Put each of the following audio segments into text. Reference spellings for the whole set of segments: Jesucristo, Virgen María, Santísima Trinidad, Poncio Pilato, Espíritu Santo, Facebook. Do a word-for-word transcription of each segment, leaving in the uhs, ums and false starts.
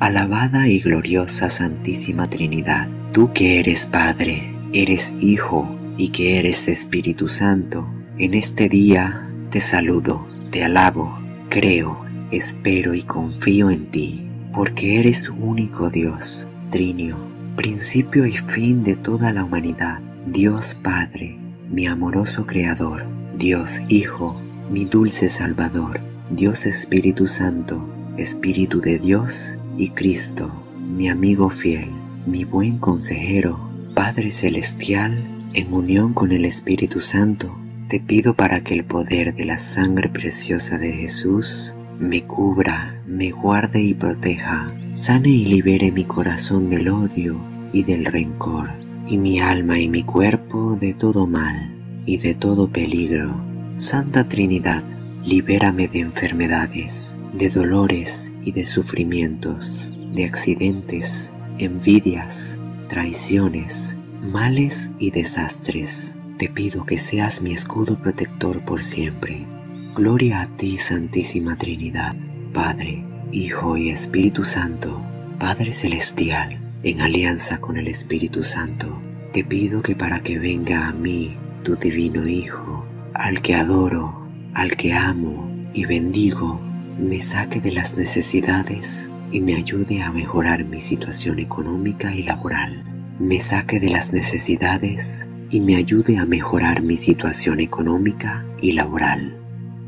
Alabada y gloriosa Santísima Trinidad, tú que eres Padre, eres Hijo y que eres Espíritu Santo, en este día te saludo, te alabo, creo, espero y confío en ti, porque eres único Dios, Trinio, principio y fin de toda la humanidad, Dios Padre, mi amoroso Creador, Dios Hijo, mi dulce Salvador, Dios Espíritu Santo, Espíritu de Dios y Cristo, mi amigo fiel, mi buen consejero, Padre Celestial, en unión con el Espíritu Santo, te pido para que el poder de la sangre preciosa de Jesús me cubra, me guarde y proteja, sane y libere mi corazón del odio y del rencor, y mi alma y mi cuerpo de todo mal y de todo peligro. Santa Trinidad, libérame de enfermedades, de dolores y de sufrimientos, de accidentes, envidias, traiciones, males y desastres. Te pido que seas mi escudo protector por siempre. Gloria a ti, Santísima Trinidad, Padre, Hijo y Espíritu Santo, Padre Celestial, en alianza con el Espíritu Santo. Te pido que para que venga a mí, tu divino Hijo, al que adoro, al que amo y bendigo, me saque de las necesidades y me ayude a mejorar mi situación económica y laboral. Me saque de las necesidades y me ayude a mejorar mi situación económica y laboral.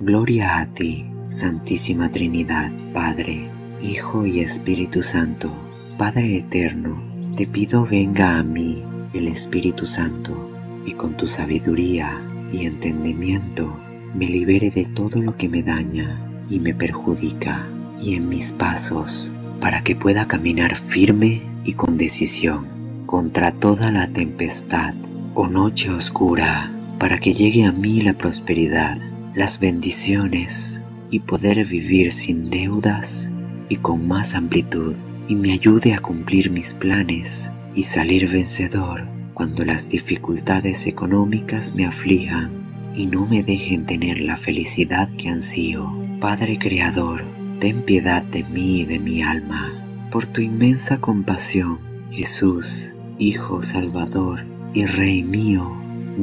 Gloria a ti, Santísima Trinidad, Padre, Hijo y Espíritu Santo, Padre Eterno, te pido venga a mí el Espíritu Santo, y con tu sabiduría y entendimiento me libere de todo lo que me daña y me perjudica, y en mis pasos, para que pueda caminar firme y con decisión, contra toda la tempestad o noche oscura, para que llegue a mí la prosperidad, las bendiciones, y poder vivir sin deudas y con más amplitud, y me ayude a cumplir mis planes y salir vencedor cuando las dificultades económicas me aflijan y no me dejen tener la felicidad que ansío. Padre Creador, ten piedad de mí y de mi alma. Por tu inmensa compasión, Jesús, Hijo Salvador y Rey mío,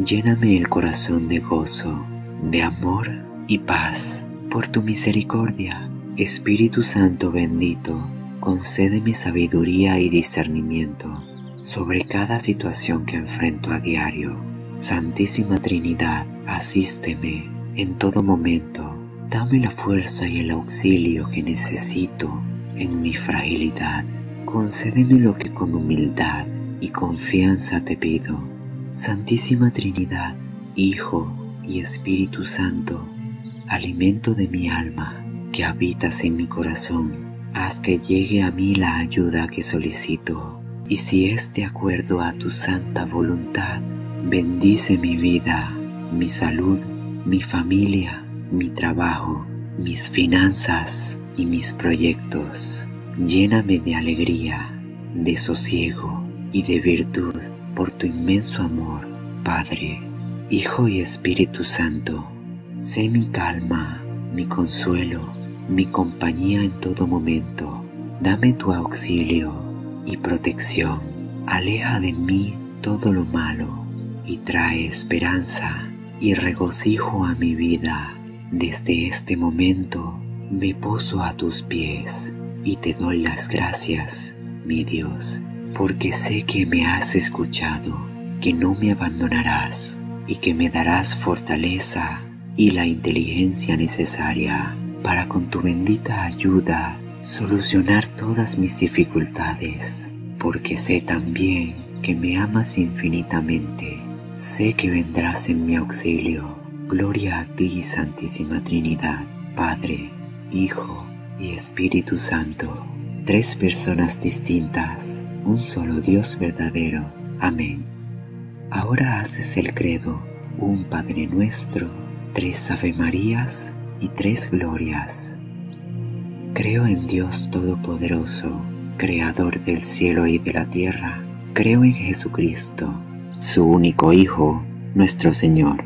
lléname el corazón de gozo, de amor y paz. Por tu misericordia, Espíritu Santo bendito, concédeme sabiduría y discernimiento sobre cada situación que enfrento a diario. Santísima Trinidad, asísteme en todo momento. Dame la fuerza y el auxilio que necesito en mi fragilidad. Concédeme lo que con humildad y confianza te pido. Santísima Trinidad, Hijo y Espíritu Santo, alimento de mi alma, que habitas en mi corazón, haz que llegue a mí la ayuda que solicito. Y si es de acuerdo a tu santa voluntad, bendice mi vida, mi salud, mi familia, mi trabajo, mis finanzas y mis proyectos. Lléname de alegría, de sosiego y de virtud por tu inmenso amor, Padre, Hijo y Espíritu Santo. Sé mi calma, mi consuelo, mi compañía en todo momento. Dame tu auxilio y protección. Aleja de mí todo lo malo y trae esperanza y regocijo a mi vida. Desde este momento me poso a tus pies y te doy las gracias, mi Dios, porque sé que me has escuchado, que no me abandonarás y que me darás fortaleza y la inteligencia necesaria para con tu bendita ayuda solucionar todas mis dificultades, porque sé también que me amas infinitamente, sé que vendrás en mi auxilio. Gloria a ti, Santísima Trinidad, Padre, Hijo y Espíritu Santo, tres personas distintas, un solo Dios verdadero. Amén. Ahora haces el credo, un Padre Nuestro, tres Ave Marías y tres Glorias. Creo en Dios Todopoderoso, Creador del cielo y de la tierra. Creo en Jesucristo, su único Hijo, nuestro Señor,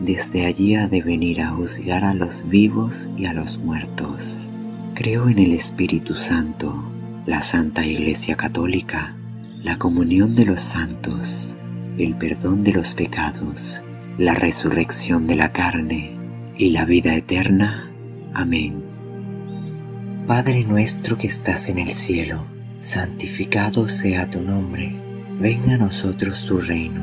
Desde allí ha de venir a juzgar a los vivos y a los muertos. Creo en el Espíritu Santo, la Santa Iglesia Católica, la comunión de los santos, el perdón de los pecados, la resurrección de la carne y la vida eterna. Amén. Padre nuestro que estás en el cielo, santificado sea tu nombre. Venga a nosotros tu reino.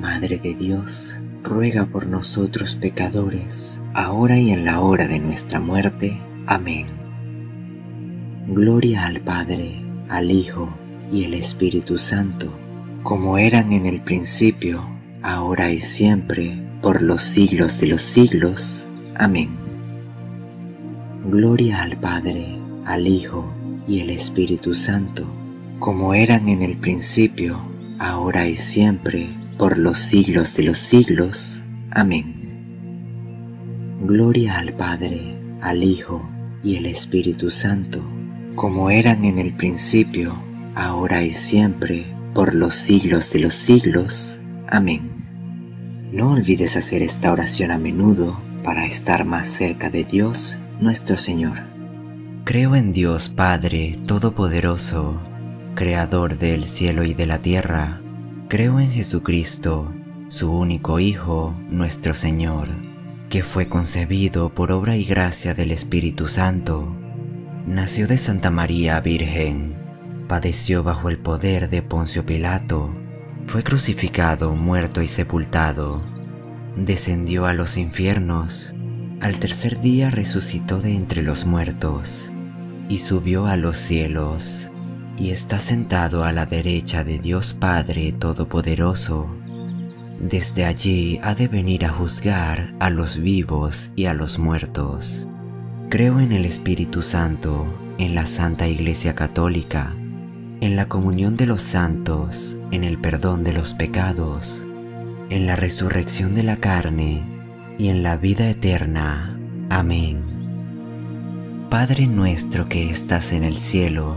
Madre de Dios, ruega por nosotros pecadores, ahora y en la hora de nuestra muerte. Amén. Gloria al Padre, al Hijo y al Espíritu Santo, como eran en el principio, ahora y siempre, por los siglos de los siglos. Amén. Gloria al Padre, al Hijo y al Espíritu Santo, como eran en el principio, ahora y siempre, por los siglos de los siglos. Amén. Gloria al Padre, al Hijo y al Espíritu Santo, como eran en el principio, ahora y siempre, por los siglos de los siglos. Amén. No olvides hacer esta oración a menudo para estar más cerca de Dios, nuestro Señor. Creo en Dios Padre Todopoderoso, Creador del cielo y de la tierra. Creo en Jesucristo, su único Hijo, nuestro Señor, que fue concebido por obra y gracia del Espíritu Santo. Nació de Santa María Virgen, padeció bajo el poder de Poncio Pilato, fue crucificado, muerto y sepultado, descendió a los infiernos, al tercer día resucitó de entre los muertos, y subió a los cielos, y está sentado a la derecha de Dios Padre Todopoderoso. Desde allí ha de venir a juzgar a los vivos y a los muertos. Creo en el Espíritu Santo, en la Santa Iglesia Católica, en la comunión de los santos, en el perdón de los pecados, en la resurrección de la carne, y en la vida eterna. Amén. Padre nuestro que estás en el cielo,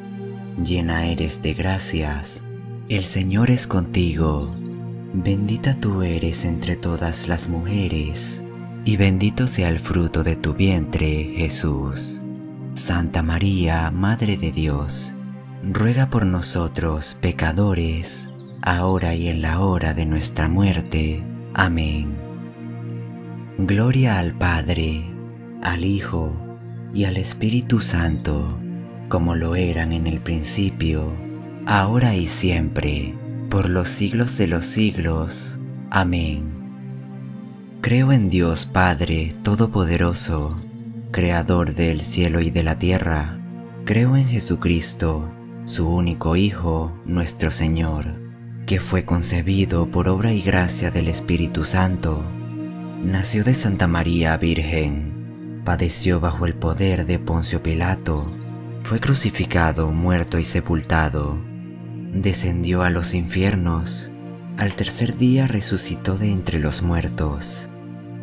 llena eres de gracias, el Señor es contigo, bendita tú eres entre todas las mujeres, y bendito sea el fruto de tu vientre Jesús. Santa María, Madre de Dios, ruega por nosotros pecadores, ahora y en la hora de nuestra muerte. Amén. Gloria al Padre, al Hijo y al Espíritu Santo, como lo eran en el principio, ahora y siempre, por los siglos de los siglos. Amén. Creo en Dios Padre Todopoderoso, Creador del cielo y de la tierra. Creo en Jesucristo, su único Hijo, nuestro Señor, que fue concebido por obra y gracia del Espíritu Santo. Nació de Santa María Virgen, padeció bajo el poder de Poncio Pilato, fue crucificado, muerto y sepultado, descendió a los infiernos, al tercer día resucitó de entre los muertos,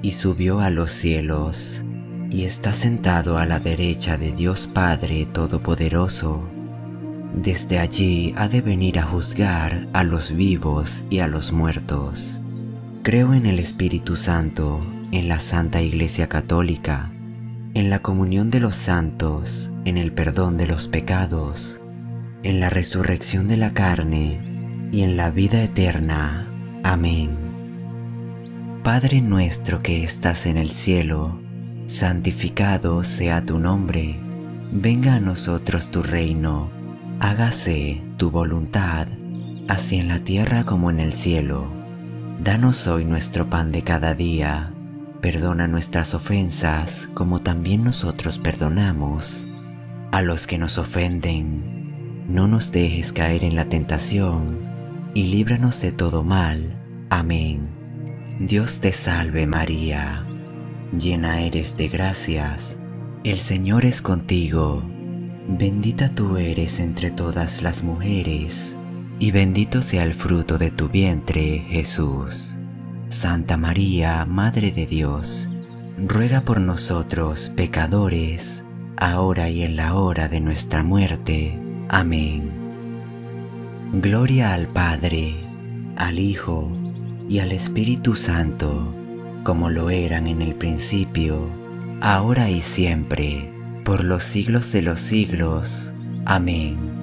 y subió a los cielos, y está sentado a la derecha de Dios Padre Todopoderoso. Desde allí ha de venir a juzgar a los vivos y a los muertos. Creo en el Espíritu Santo, en la Santa Iglesia Católica, en la comunión de los santos, en el perdón de los pecados, en la resurrección de la carne y en la vida eterna. Amén. Padre nuestro que estás en el cielo, santificado sea tu nombre. Venga a nosotros tu reino. Hágase tu voluntad, así en la tierra como en el cielo. Danos hoy nuestro pan de cada día. Perdona nuestras ofensas, como también nosotros perdonamos a los que nos ofenden. No nos dejes caer en la tentación, y líbranos de todo mal. Amén. Dios te salve María, llena eres de gracias, el Señor es contigo. Bendita tú eres entre todas las mujeres, y bendito sea el fruto de tu vientre, Jesús. Santa María, Madre de Dios, ruega por nosotros, pecadores, ahora y en la hora de nuestra muerte. Amén. Gloria al Padre, al Hijo y al Espíritu Santo, como lo eran en el principio, ahora y siempre, por los siglos de los siglos. Amén.